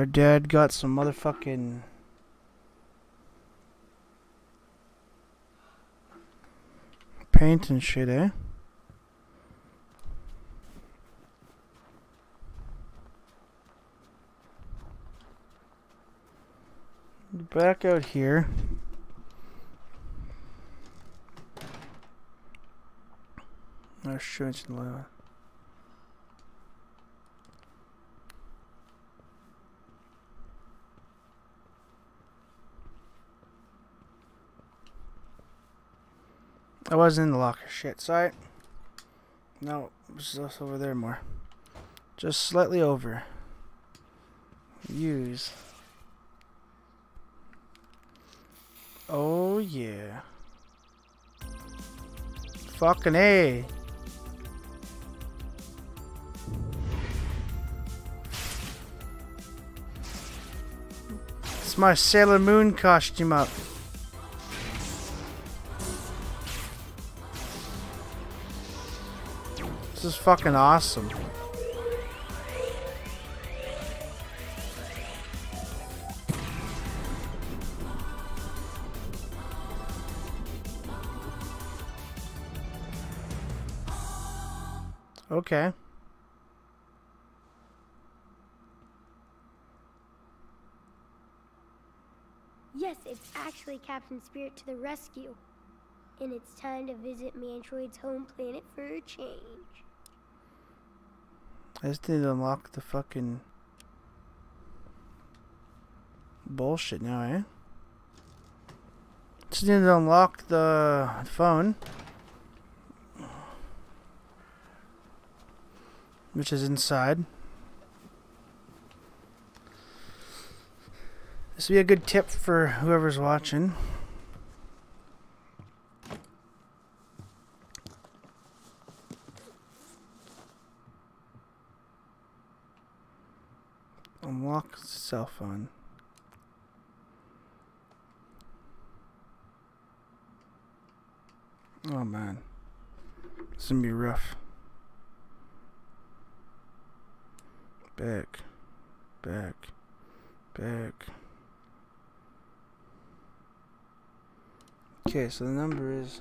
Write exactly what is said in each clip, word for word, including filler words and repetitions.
Her dad got some motherfucking... paint and shit, eh? Back out here. No shirts in the... I wasn't in the locker. Shit, sorry. No, it was just over there more. Just slightly over. Use. Oh, yeah. Fucking A. It's my Sailor Moon costume up. This is fucking awesome. Okay. Yes, it's actually Captain Spirit to the rescue. And it's time to visit Mantroid's home planet for a change. I just need to unlock the fucking bullshit now, eh? Just need to unlock the phone. Which is inside. This would be a good tip for whoever's watching. Unlock cell phone. Oh man. This is gonna be rough. Back, back, back. Okay, so the number is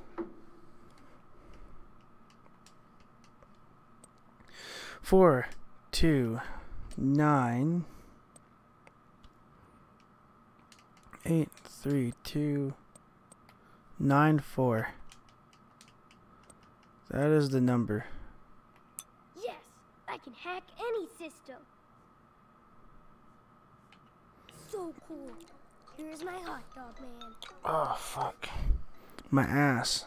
four, two, nine, eight, three, two, nine, four. That is the number. I can hack any system. So cool. Here's my hot dog man. Oh, fuck. My ass.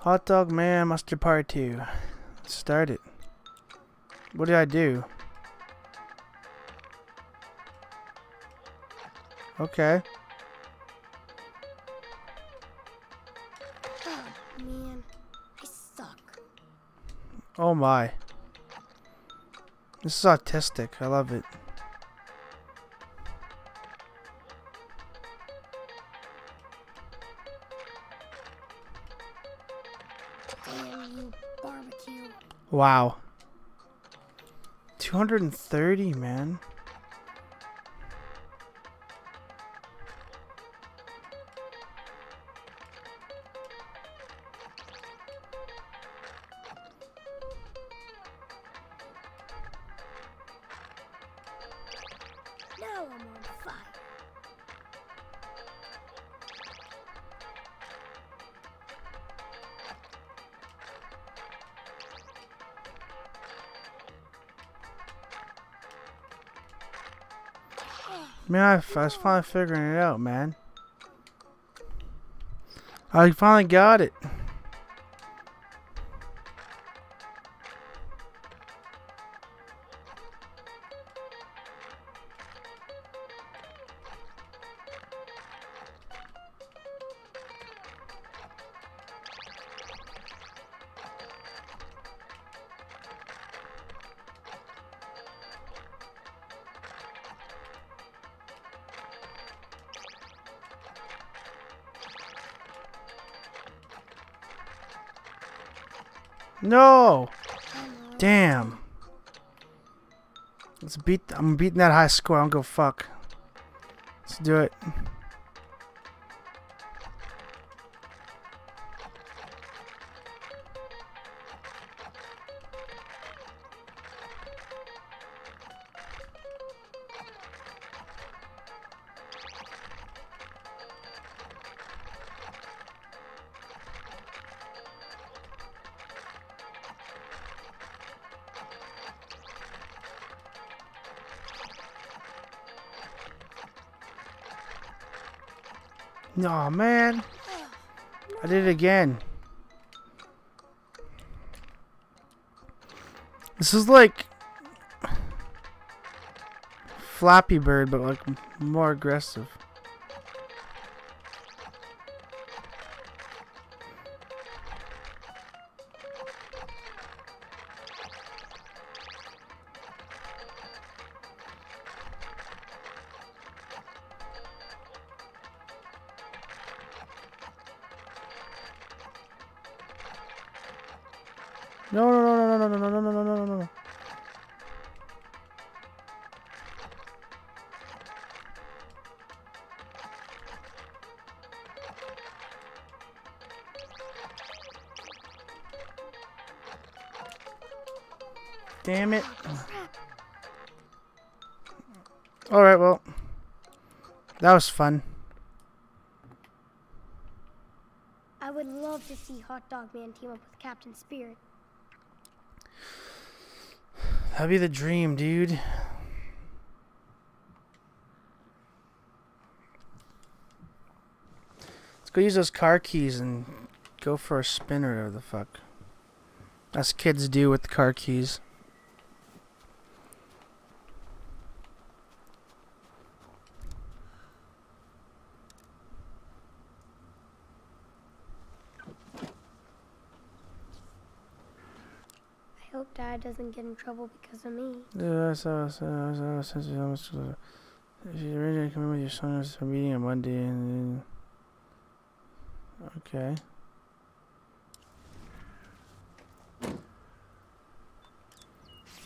Hot dog man, muster part two. Let's start it. What did I do? Okay. Oh, man. I suck. Oh, my. This is autistic. I love it. Damn you, barbecue. Wow. two hundred thirty, man. Man, I, I was finally figuring it out, man. I finally got it. No! Damn. Let's beat. I'm beating that high score. I don't give a fuck. Let's do it. Aw, oh, man. I did it again. This is like Flappy Bird, but like more aggressive. No, no, no, no, no, no, no, no, no, no, no, no. Damn it. All right, well, that was fun. I would love to see Hot Dog Man team up with Captain Spirit. That'd be the dream, dude. Let's go use those car keys and go for a spin or whatever the fuck. That's kids do with the car keys. I hope Dad doesn't get in trouble because of me. Yeah, so so so since she's originally coming with your son, it's a meeting on Monday, and then okay.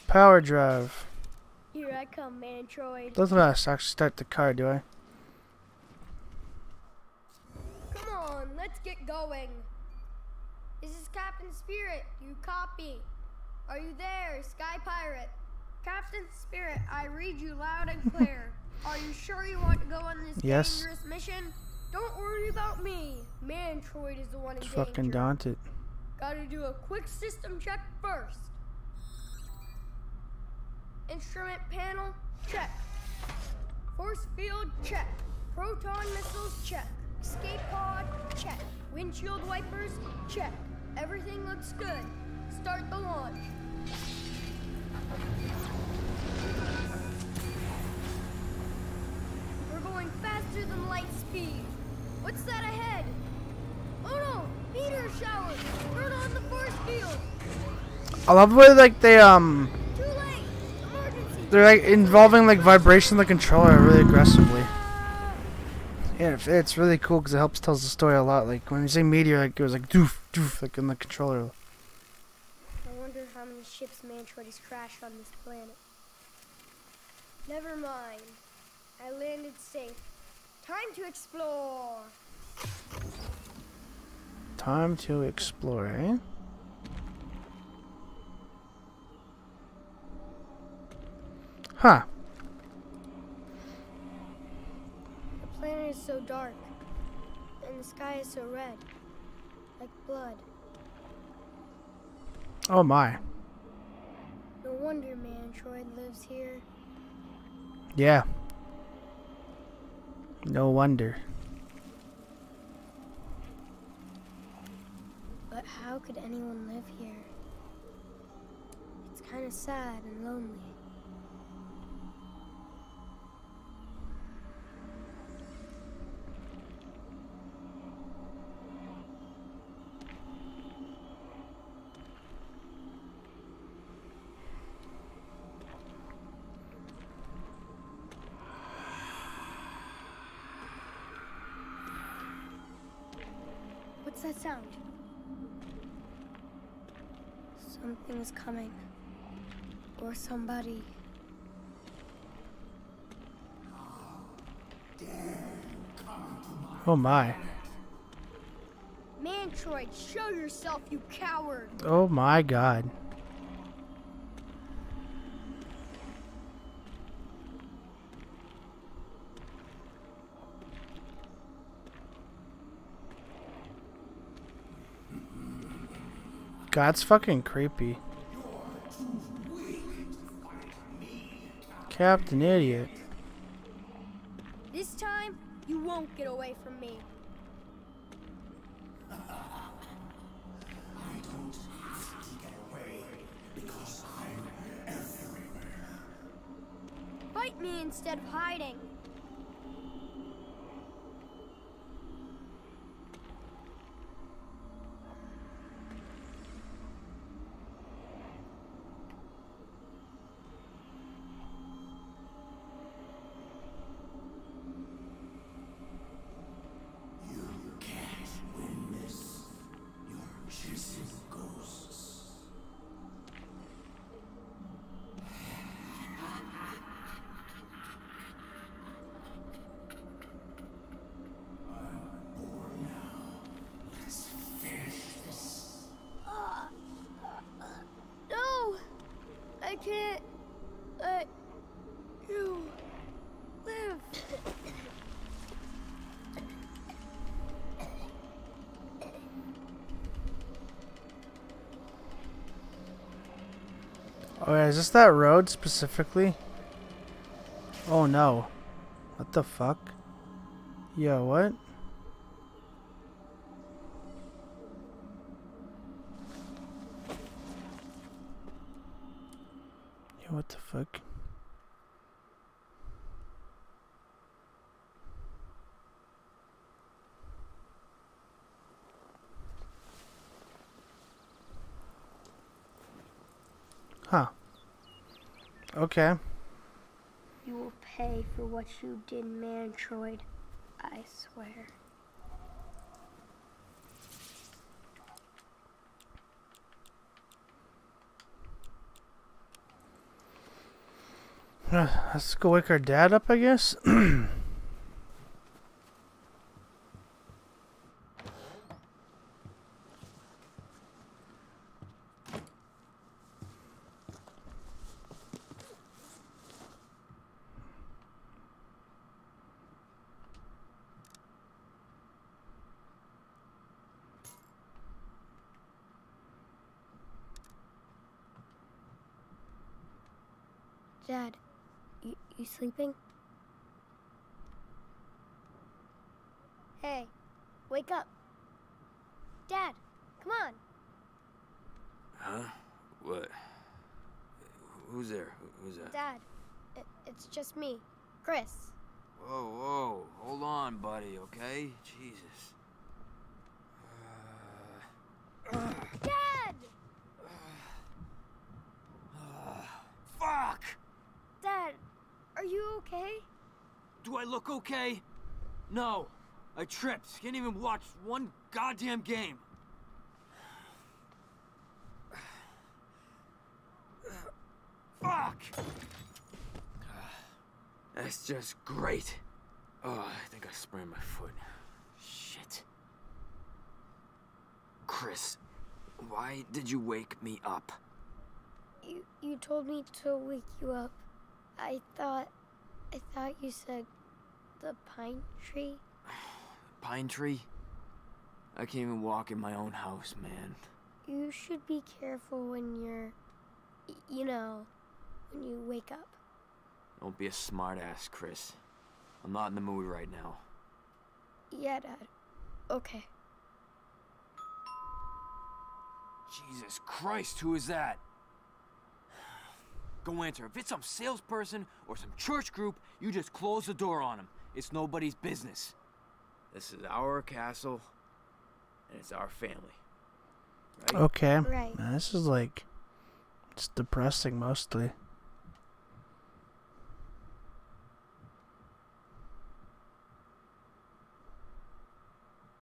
Power drive. Here I come, Mantroid. Doesn't matter. I actually start the car, do I? Come on, let's get going. This is Captain Spirit. You copy? Are you there, Sky Pirate? Captain Spirit, I read you loud and clear. Are you sure you want to go on this yes. dangerous mission? Don't worry about me. Mantroid is the one in danger. Fucking daunted. Gotta do a quick system check first. Instrument panel, check. Force field, check. Proton missiles, check. Escape pod, check. Windshield wipers, check. Everything looks good. Start the launch. We're going faster than light speed. What's that ahead? Oh no! Meteor shower! Turn on the force field! I love the way like they um Too late. Emergency. They're like involving like vibration of the controller really aggressively. Yeah, it's really cool because it helps tells the story a lot. Like when you say meteor, like it was like doof doof like in the controller. How many ships Mantroid has crashed on this planet. Never mind. I landed safe. Time to explore. Time to explore, eh? Huh. The planet is so dark, and the sky is so red, like blood. Oh my. No wonder Mantroid lives here. Yeah. No wonder. But how could anyone live here? It's kind of sad and lonely. What's that sound? Something is coming. Or somebody. Oh my. Mantroid, show yourself, you coward. Oh my god. God's fucking creepy. Captain Idiot. This time, you won't get away from me. I don't have to get away because I'm everywhere. Fight me instead of hiding. I can't let you live. Oh, is this that road specifically? Oh no. What the fuck? Yo, what? What the fuck? Huh. Okay. You will pay for what you did, Mantroid. I swear. Let's go wake our dad up, I guess. Dad. You sleeping? Hey, wake up. Dad, come on. Huh? What? Who's there? Who's that? Dad, it, it's just me, Chris. Whoa, whoa. Hold on, buddy, okay? Jesus. Uh... Dad! Uh, fuck! Dad! Are you okay? Do I look okay? No. I tripped. Can't even watch one goddamn game. Fuck! That's just great. Oh, I think I sprained my foot. Shit. Chris, why did you wake me up? You, you told me to wake you up. I thought, I thought you said the pine tree. Pine tree? I can't even walk in my own house, man. You should be careful when you're, you know, when you wake up. Don't be a smartass, Chris. I'm not in the mood right now. Yeah, Dad. Okay. Jesus Christ, who is that? Go answer. If it's some salesperson or some church group, you just close the door on them. It's nobody's business. This is our castle, and it's our family. Right? Okay. Right. Now, this is like, it's depressing mostly.